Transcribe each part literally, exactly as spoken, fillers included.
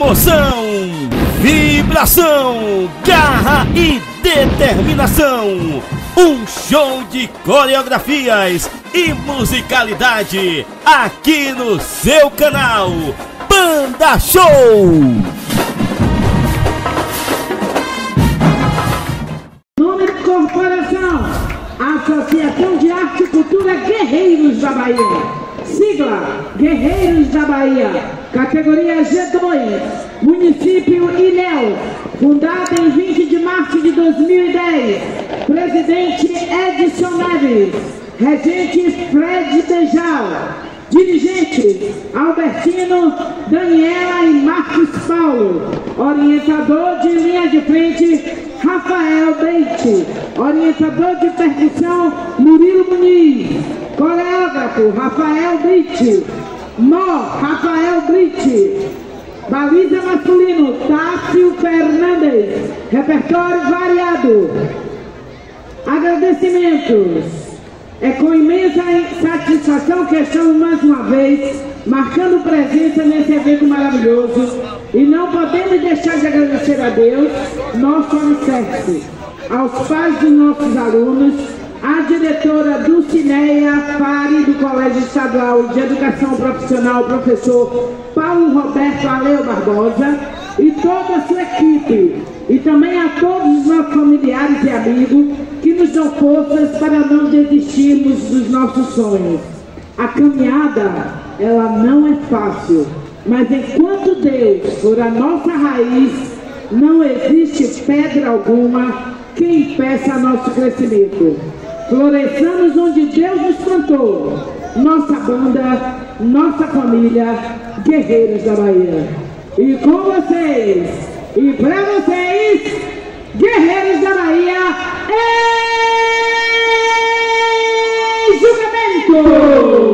Emoção, vibração, garra e determinação. Um show de coreografias e musicalidade aqui no seu canal Banda Show. Nome de corporação, Associação de Arte e Cultura Guerreiros da Bahia. Sigla, Guerreiros da Bahia, categoria G dois, município Ilhéus, fundada em vinte de março de dois mil e dez, presidente Edson Neves, regente Fred Dejal, dirigente Albertino, Daniela e Marcos Paulo, orientador de linha de frente Rafael Leite, orientador de percussão Murilo Muniz, coreógrafo Rafael Gritti, Mó Rafael Gritti, baliza masculino Tássio Fernandes, repertório variado. Agradecimentos. É com imensa satisfação que estamos mais uma vez marcando presença nesse evento maravilhoso e não podemos deixar de agradecer a Deus, nosso alicerce, aos pais dos nossos alunos, a diretora Dulcineia Fari do Colégio Estadual de Educação Profissional, professor Paulo Roberto Aleu Barbosa, e toda a sua equipe, e também a todos os nossos familiares e amigos que nos dão forças para não desistirmos dos nossos sonhos. A caminhada, ela não é fácil, mas enquanto Deus for a nossa raiz, não existe pedra alguma que impeça nosso crescimento. Floresçamos onde Deus nos plantou, nossa banda, nossa família, Guerreiros da Bahia. E com vocês, e pra vocês, Guerreiros da Bahia, é julgamento!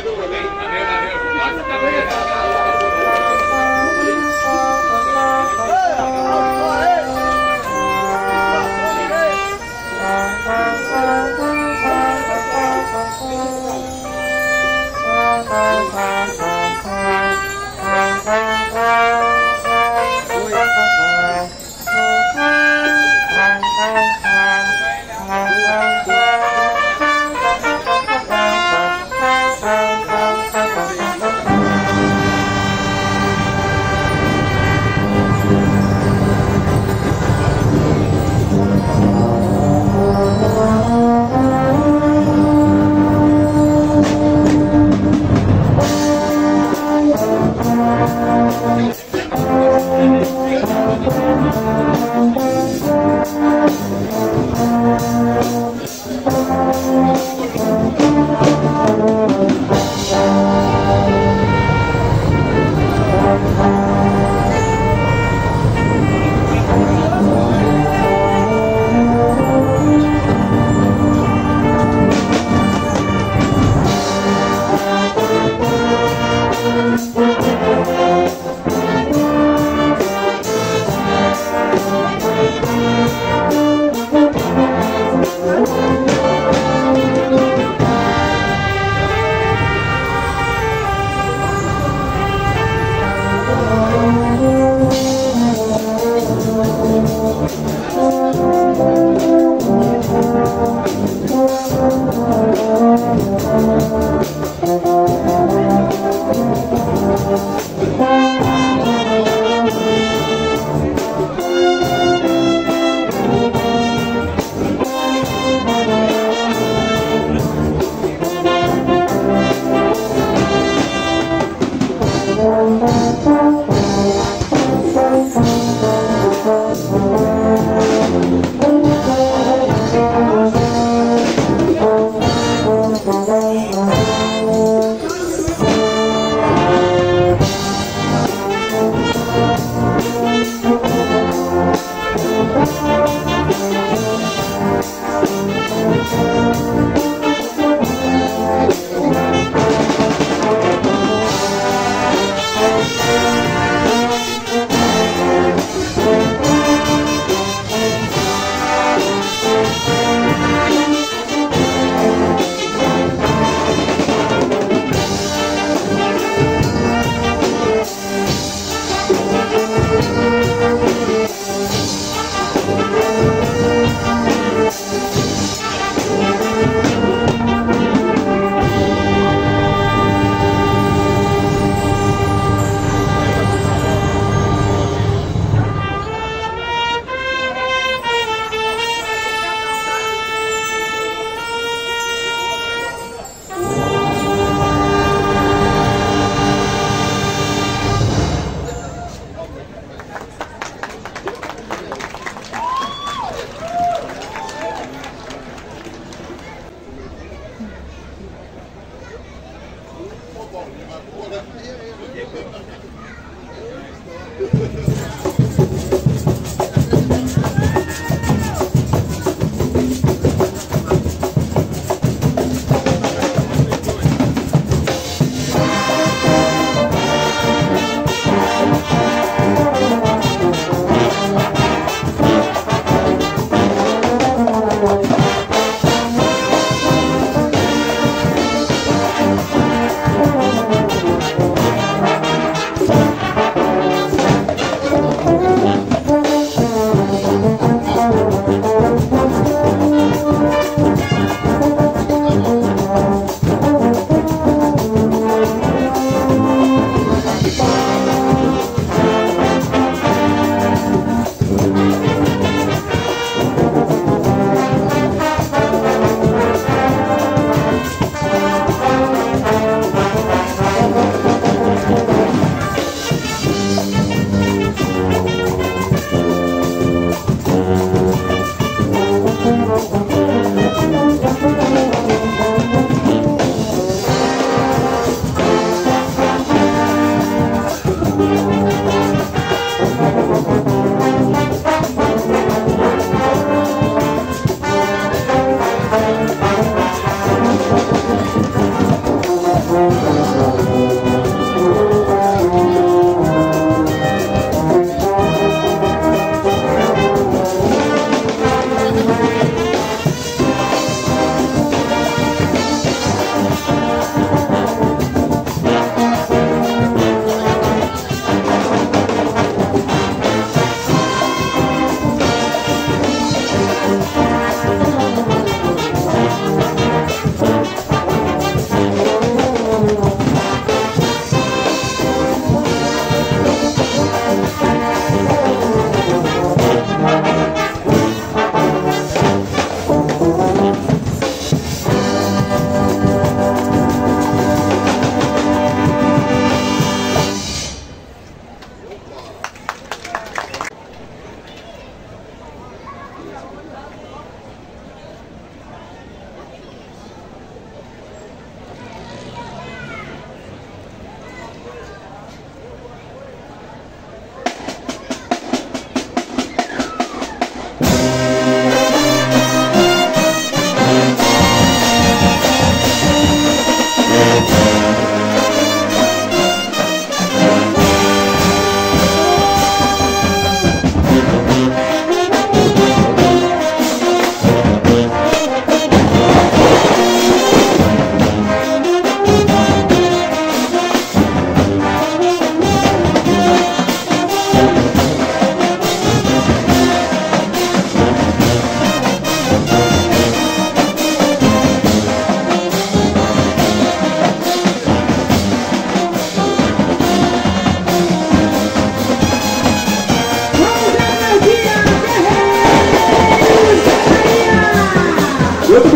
Thank you.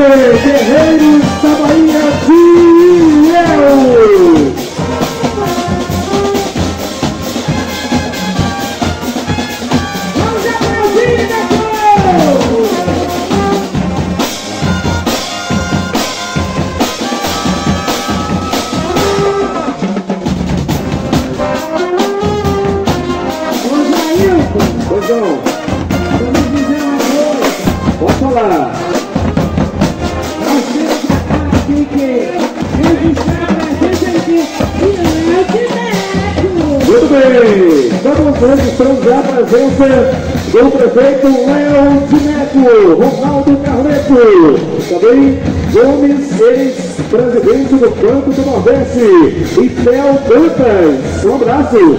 Guerreiros da Bahia de Ilhéus. Vamos a Leontineco! O Jair! Pois não, vamos dizer uma coisa. Pode falar. Muito bem, estamos registrando já a presença do prefeito Leontineco, Ronaldo Carleto, também Gomes, ex-presidente do Banco do Nordeste, e Pel Antas. Um abraço.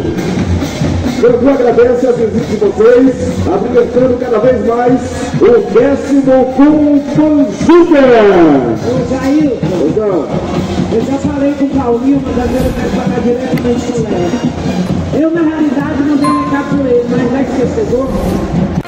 Eu agradeço a visita de vocês, apresentando cada vez mais o décimo CONFANJUCA. Eu já falei com o Paulinho, mas às vezes eu quero falar diretamente com ele. Eu, na realidade, não vou ligar por ele, mas vai que você pegou.